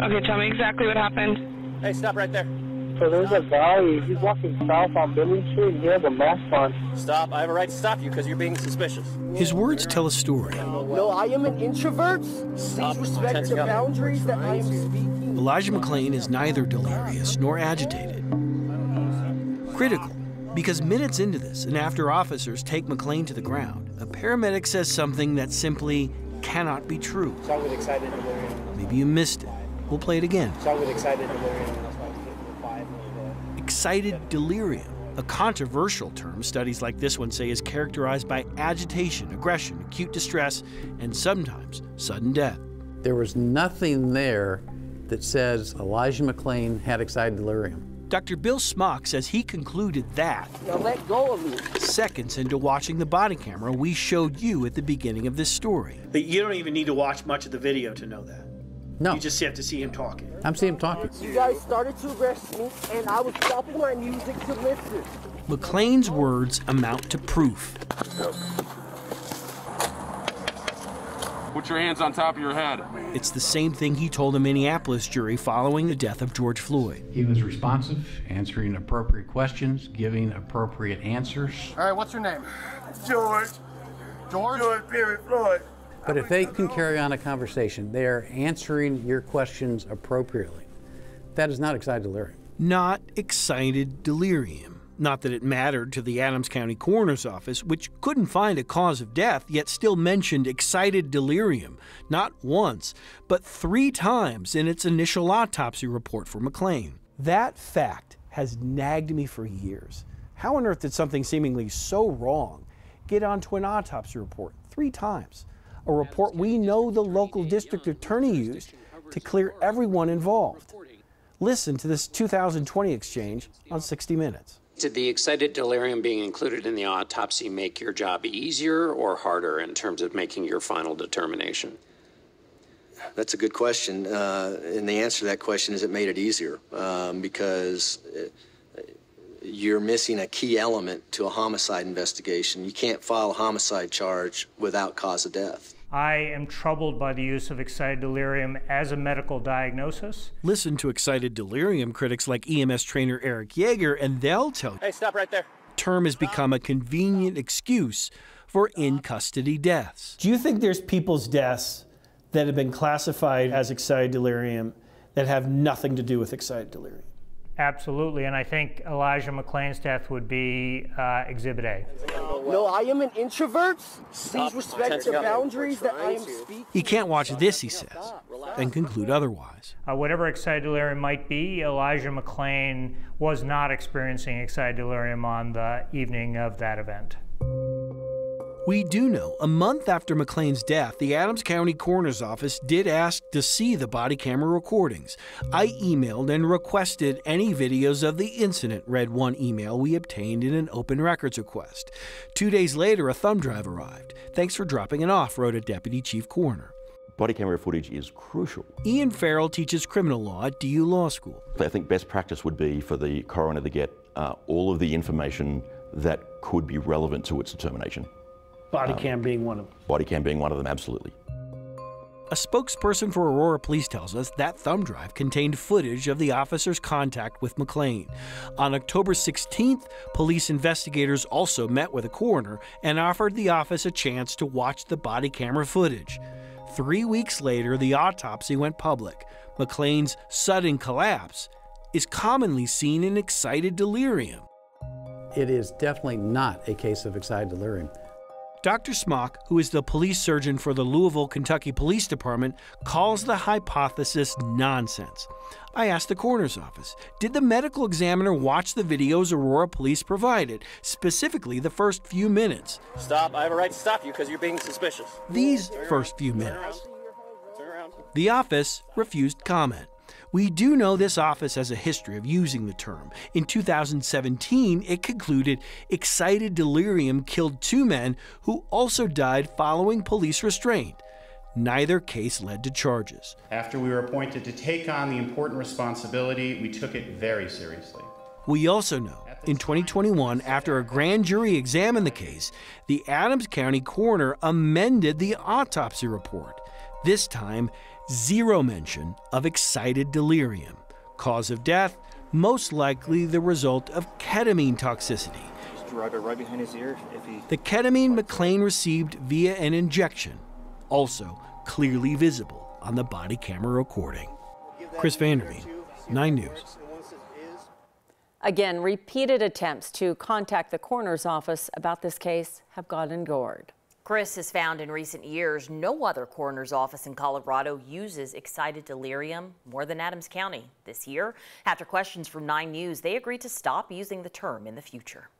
Okay, tell me exactly what happened. Hey, stop right there. So there's a guy, he's walking south on Billings Street, and he has a mask on. Stop, I have a right to stop you because you're being suspicious. His words tell a story. No, I am an introvert. Please respect the boundaries that I am speaking. Elijah McClain is neither delirious nor agitated. Critical, because minutes into this, and after officers take McClain to the ground, a paramedic says something that simply cannot be true. So I was excited and delirious. Maybe you missed it. We'll play it again. So I was excited and delirious. Excited delirium, a controversial term studies like this one say is characterized by agitation, aggression, acute distress, and sometimes sudden death. There was nothing there that says Elijah McClain had excited delirium. Dr. Bill Smock says he concluded that now let go of me. Seconds into watching the body camera we showed you at the beginning of this story. But you don't even need to watch much of the video to know that. No. You just have to see him talking. I'm seeing him talking. You guys started to arrest me, and I was stopping my music to listen. McClain's words amount to proof. Put your hands on top of your head. It's the same thing he told a Minneapolis jury following the death of George Floyd. He was responsive, answering appropriate questions, giving appropriate answers. All right, what's your name? George. George? George Perry Floyd. But if they can carry on a conversation, they are answering your questions appropriately. That is not excited delirium. Not excited delirium. Not that it mattered to the Adams County Coroner's Office, which couldn't find a cause of death, yet still mentioned excited delirium, not once, but 3 times in its initial autopsy report for McClain. That fact has nagged me for years. How on earth did something seemingly so wrong get onto an autopsy report 3 times? A report we know the local district attorney used to clear everyone involved. Listen to this 2020 exchange on 60 Minutes. Did the excited delirium being included in the autopsy make your job easier or harder in terms of making your final determination? That's a good question. And the answer to that question is it made it easier because you're missing a key element to a homicide investigation. You can't file a homicide charge without cause of death. I am troubled by the use of excited delirium as a medical diagnosis. Listen to excited delirium critics like EMS trainer Eric Yeager, and they'll tell you. Hey, stop right there. Term has become a convenient excuse for in-custody deaths. Do you think there's people's deaths that have been classified as excited delirium that have nothing to do with excited delirium? Absolutely, and I think Elijah McClain's death would be Exhibit A. No, I am an introvert. Please respect the boundaries that I am speaking. You can't watch this, he says, and conclude otherwise. Whatever excited delirium might be, Elijah McClain was not experiencing excited delirium on the evening of that event. We do know, a month after McClain's death, the Adams County Coroner's Office did ask to see the body camera recordings. I emailed and requested any videos of the incident, read one email we obtained in an open records request. 2 days later, a thumb drive arrived. Thanks for dropping it off, wrote a deputy chief coroner. Body camera footage is crucial. Ian Farrell teaches criminal law at DU Law School. I think best practice would be for the coroner to get all of the information that could be relevant to its determination. Body cam being one of them. Body cam being one of them, absolutely. A spokesperson for Aurora Police tells us that thumb drive contained footage of the officer's contact with McClain. On October 16th, police investigators also met with a coroner and offered the office a chance to watch the body camera footage. 3 weeks later, the autopsy went public. McClain's sudden collapse is commonly seen in excited delirium. It is definitely not a case of excited delirium. Dr. Smock, who is the police surgeon for the Louisville, Kentucky Police Department, calls the hypothesis nonsense. I asked the coroner's office, did the medical examiner watch the videos Aurora Police provided, specifically the first few minutes? Stop, I have a right to stop you because you're being suspicious. These first few minutes. The office refused comment. We do know this office has a history of using the term. In 2017, it concluded excited delirium killed 2 men who also died following police restraint. Neither case led to charges. After we were appointed to take on the important responsibility, we took it very seriously. We also know, in 2021, after a grand jury examined the case, the Adams County coroner amended the autopsy report. This time, zero mention of excited delirium. Cause of death, most likely the result of ketamine toxicity. Just drive it right behind his ear if he... The ketamine McClain received via an injection, also clearly visible on the body camera recording. Chris Vanderveen, 9 News. Again, repeated attempts to contact the coroner's office about this case have gone ungored. Chris has found in recent years no other coroner's office in Colorado uses excited delirium more than Adams County. This year, after questions from 9 News, they agreed to stop using the term in the future.